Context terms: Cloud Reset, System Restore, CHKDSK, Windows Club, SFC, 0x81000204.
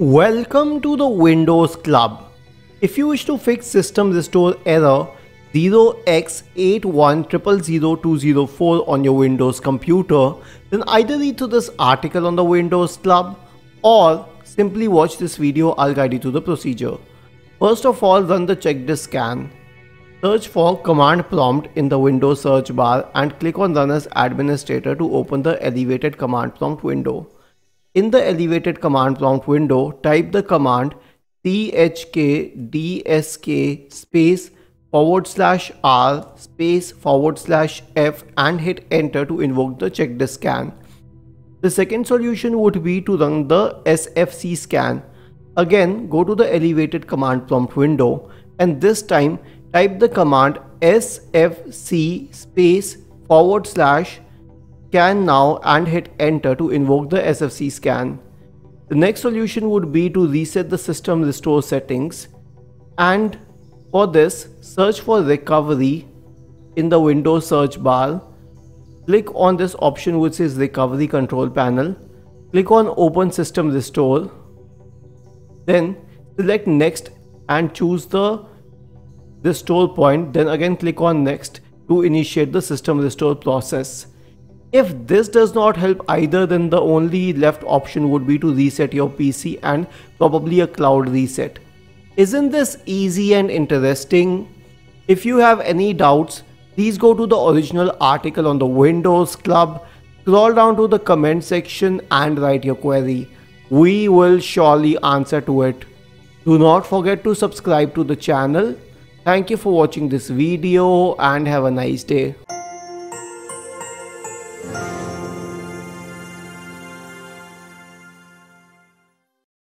Welcome to the Windows Club. If you wish to fix system restore error 0x81000204 on your Windows computer, then either read through this article on the Windows Club or simply watch this video. I'll guide you through the procedure. First of all, run the CHKDSK scan. Search for command prompt in the Windows search bar and click on Run as Administrator to open the elevated command prompt window. In the elevated command prompt window, type the command CHKDSK /R/F and hit enter to invoke the CHKDSK scan. The second solution would be to run the SFC scan. Again, go to the elevated command prompt window and this time type the command SFC /scan now and hit enter to invoke the SFC scan. The next solution would be to reset the system restore settings, and for this search for recovery in the Windows search bar. Click on this option which says recovery control panel. Click on open system restore. Then select next and choose the restore point. Then again click on next to initiate the system restore process. If this does not help either, then the only left option would be to reset your PC and probably a cloud reset. Isn't this easy and interesting? If you have any doubts, please go to the original article on the Windows Club, scroll down to the comment section and write your query. We will surely answer to it. Do not forget to subscribe to the channel. Thank you for watching this video and have a nice day.